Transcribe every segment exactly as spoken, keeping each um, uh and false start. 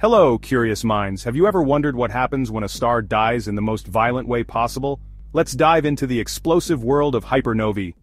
Hello, curious minds. Have you ever wondered what happens when a star dies in the most violent way possible? Let's dive into the explosive world of hypernovae.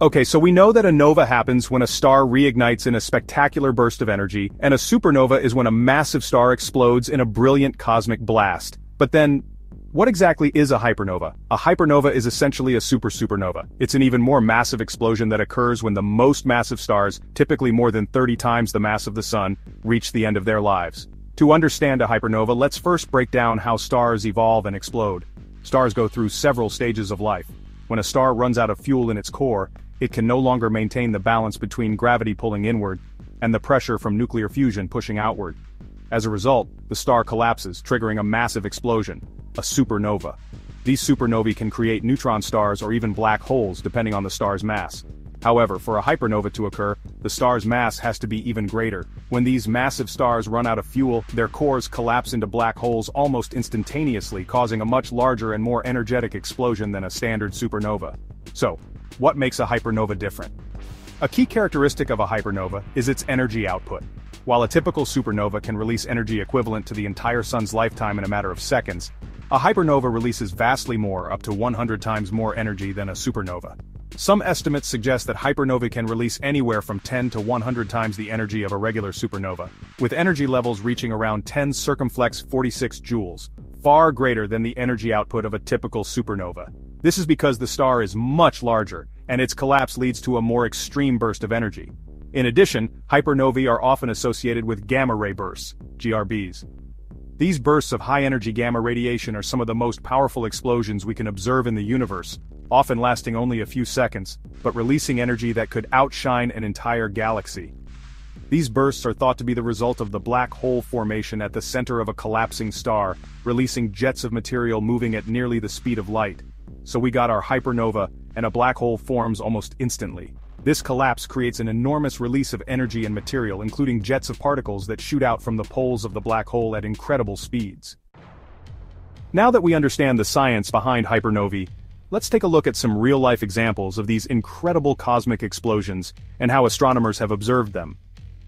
Okay, so we know that a nova happens when a star reignites in a spectacular burst of energy, and a supernova is when a massive star explodes in a brilliant cosmic blast. But then, what exactly is a hypernova? A hypernova is essentially a super supernova. It's an even more massive explosion that occurs when the most massive stars, typically more than thirty times the mass of the sun, reach the end of their lives. To understand a hypernova, let's first break down how stars evolve and explode. Stars go through several stages of life. When a star runs out of fuel in its core, it can no longer maintain the balance between gravity pulling inward and the pressure from nuclear fusion pushing outward. As a result, the star collapses, triggering a massive explosion. A supernova. These supernovae can create neutron stars or even black holes depending on the star's mass. However, for a hypernova to occur, the star's mass has to be even greater. When these massive stars run out of fuel, their cores collapse into black holes almost instantaneously, causing a much larger and more energetic explosion than a standard supernova. So, what makes a hypernova different? A key characteristic of a hypernova is its energy output. While a typical supernova can release energy equivalent to the entire sun's lifetime in a matter of seconds, a hypernova releases vastly more, up to one hundred times more energy than a supernova. Some estimates suggest that hypernovae can release anywhere from ten to one hundred times the energy of a regular supernova, with energy levels reaching around ten circumflex forty-six joules, far greater than the energy output of a typical supernova. This is because the star is much larger, and its collapse leads to a more extreme burst of energy. In addition, hypernovae are often associated with gamma-ray bursts, G R Bs. These bursts of high-energy gamma radiation are some of the most powerful explosions we can observe in the universe, often lasting only a few seconds, but releasing energy that could outshine an entire galaxy. These bursts are thought to be the result of the black hole formation at the center of a collapsing star, releasing jets of material moving at nearly the speed of light. So we got our hypernova, and a black hole forms almost instantly. This collapse creates an enormous release of energy and material, including jets of particles that shoot out from the poles of the black hole at incredible speeds. Now that we understand the science behind hypernovae, let's take a look at some real-life examples of these incredible cosmic explosions and how astronomers have observed them.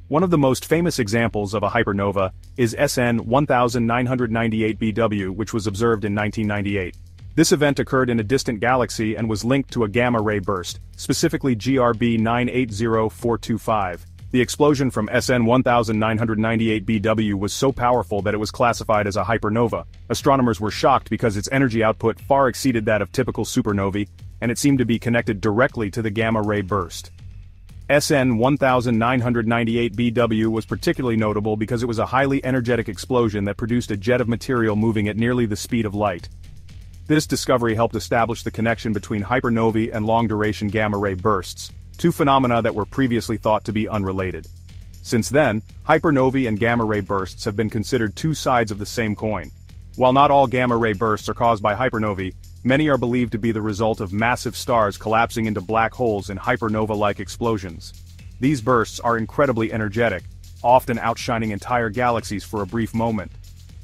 One of the most famous examples of a hypernova is S N nineteen ninety-eight B W, which was observed in nineteen ninety-eight. This event occurred in a distant galaxy and was linked to a gamma-ray burst, specifically G R B nine eight zero four two five. The explosion from S N nineteen ninety-eight B W was so powerful that it was classified as a hypernova. Astronomers were shocked because its energy output far exceeded that of typical supernovae, and it seemed to be connected directly to the gamma-ray burst. S N nineteen ninety-eight B W was particularly notable because it was a highly energetic explosion that produced a jet of material moving at nearly the speed of light. This discovery helped establish the connection between hypernovae and long-duration gamma-ray bursts, two phenomena that were previously thought to be unrelated. Since then, hypernovae and gamma-ray bursts have been considered two sides of the same coin. While not all gamma-ray bursts are caused by hypernovae, many are believed to be the result of massive stars collapsing into black holes in hypernova-like explosions. These bursts are incredibly energetic, often outshining entire galaxies for a brief moment.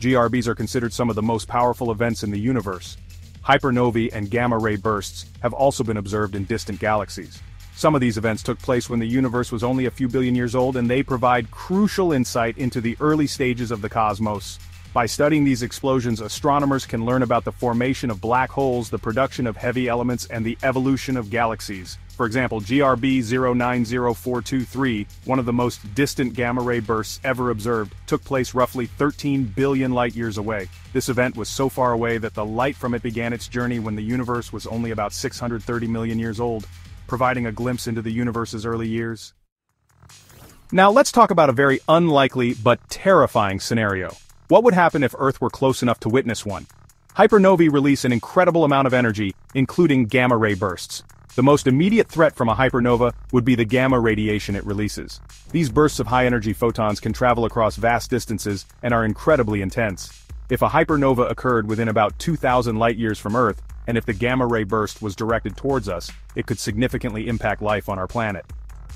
G R Bs are considered some of the most powerful events in the universe. Hypernovae and gamma-ray bursts have also been observed in distant galaxies. Some of these events took place when the universe was only a few billion years old, and they provide crucial insight into the early stages of the cosmos. By studying these explosions, astronomers can learn about the formation of black holes, the production of heavy elements, and the evolution of galaxies. For example, G R B zero nine zero four two three, one of the most distant gamma-ray bursts ever observed, took place roughly thirteen billion light-years away. This event was so far away that the light from it began its journey when the universe was only about six hundred thirty million years old, providing a glimpse into the universe's early years. Now let's talk about a very unlikely but terrifying scenario. What would happen if Earth were close enough to witness one? Hypernovae release an incredible amount of energy, including gamma-ray bursts. The most immediate threat from a hypernova would be the gamma radiation it releases. These bursts of high-energy photons can travel across vast distances and are incredibly intense. If a hypernova occurred within about two thousand light-years from Earth, and if the gamma-ray burst was directed towards us, it could significantly impact life on our planet.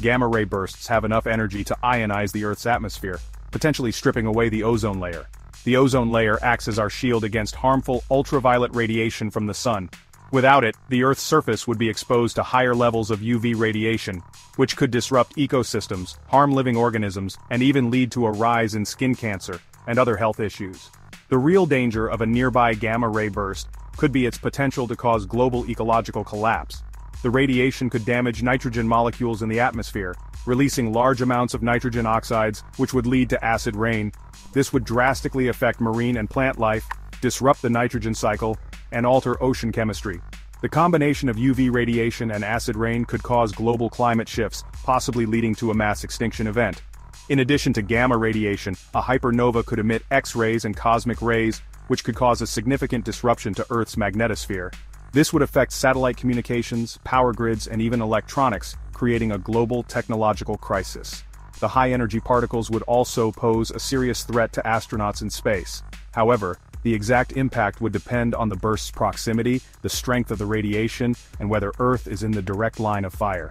Gamma-ray bursts have enough energy to ionize the Earth's atmosphere, potentially stripping away the ozone layer. The ozone layer acts as our shield against harmful ultraviolet radiation from the sun, Without it, the Earth's surface would be exposed to higher levels of U V radiation, which could disrupt ecosystems, harm living organisms, and even lead to a rise in skin cancer and other health issues. The real danger of a nearby gamma-ray burst could be its potential to cause global ecological collapse. The radiation could damage nitrogen molecules in the atmosphere, releasing large amounts of nitrogen oxides, which would lead to acid rain. This would drastically affect marine and plant life, disrupt the nitrogen cycle, and alter ocean chemistry. The combination of U V radiation and acid rain could cause global climate shifts, possibly leading to a mass extinction event. In addition to gamma radiation, a hypernova could emit X-rays and cosmic rays, which could cause a significant disruption to Earth's magnetosphere. This would affect satellite communications, power grids, and even electronics, creating a global technological crisis. The high-energy particles would also pose a serious threat to astronauts in space. However, the exact impact would depend on the burst's proximity, the strength of the radiation, and whether Earth is in the direct line of fire.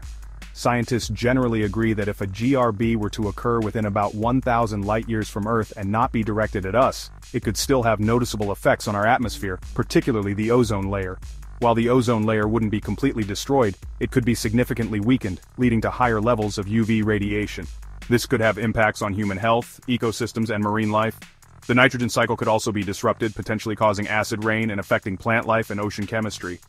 Scientists generally agree that if a G R B were to occur within about one thousand light-years from Earth and not be directed at us, it could still have noticeable effects on our atmosphere, particularly the ozone layer. While the ozone layer wouldn't be completely destroyed, it could be significantly weakened, leading to higher levels of U V radiation. This could have impacts on human health, ecosystems, and marine life. The nitrogen cycle could also be disrupted, potentially causing acid rain and affecting plant life and ocean chemistry.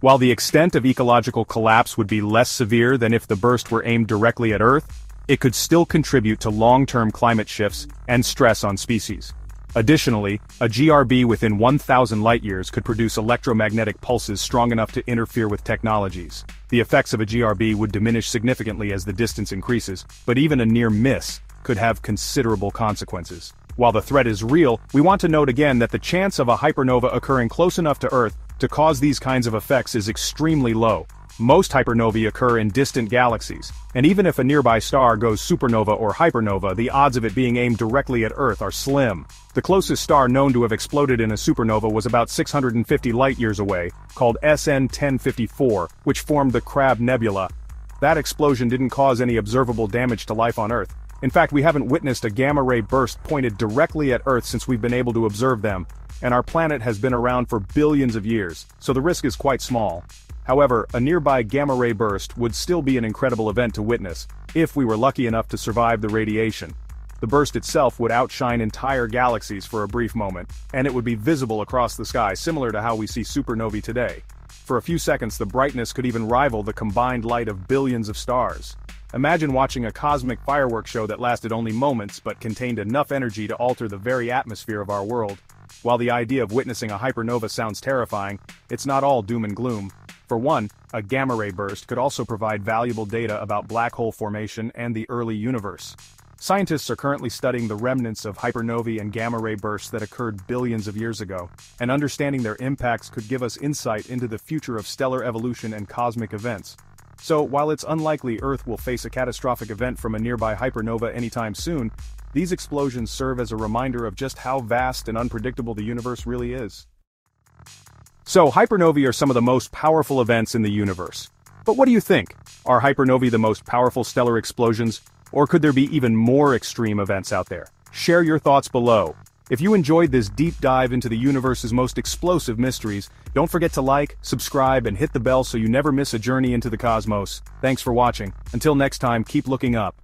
While the extent of ecological collapse would be less severe than if the burst were aimed directly at Earth, it could still contribute to long-term climate shifts and stress on species. Additionally, a G R B within one thousand light-years could produce electromagnetic pulses strong enough to interfere with technologies. The effects of a G R B would diminish significantly as the distance increases, but even a near miss could have considerable consequences. While the threat is real, we want to note again that the chance of a hypernova occurring close enough to Earth to cause these kinds of effects is extremely low. Most hypernovae occur in distant galaxies, and even if a nearby star goes supernova or hypernova, the odds of it being aimed directly at Earth are slim. The closest star known to have exploded in a supernova was about six hundred fifty light-years away, called S N ten fifty-four, which formed the Crab Nebula. That explosion didn't cause any observable damage to life on Earth. In fact, we haven't witnessed a gamma-ray burst pointed directly at Earth since we've been able to observe them, and our planet has been around for billions of years, so the risk is quite small. However, a nearby gamma-ray burst would still be an incredible event to witness, if we were lucky enough to survive the radiation. The burst itself would outshine entire galaxies for a brief moment, and it would be visible across the sky, similar to how we see supernovae today. For a few seconds, the brightness could even rival the combined light of billions of stars. Imagine watching a cosmic fireworks show that lasted only moments but contained enough energy to alter the very atmosphere of our world. While the idea of witnessing a hypernova sounds terrifying, it's not all doom and gloom. For one, a gamma-ray burst could also provide valuable data about black hole formation and the early universe. Scientists are currently studying the remnants of hypernovae and gamma-ray bursts that occurred billions of years ago, and understanding their impacts could give us insight into the future of stellar evolution and cosmic events. So, while it's unlikely Earth will face a catastrophic event from a nearby hypernova anytime soon, these explosions serve as a reminder of just how vast and unpredictable the universe really is. So, hypernovae are some of the most powerful events in the universe. But what do you think? Are hypernovae the most powerful stellar explosions, or could there be even more extreme events out there? Share your thoughts below. If you enjoyed this deep dive into the universe's most explosive mysteries, don't forget to like, subscribe, and hit the bell so you never miss a journey into the cosmos. Thanks for watching. Until next time, keep looking up.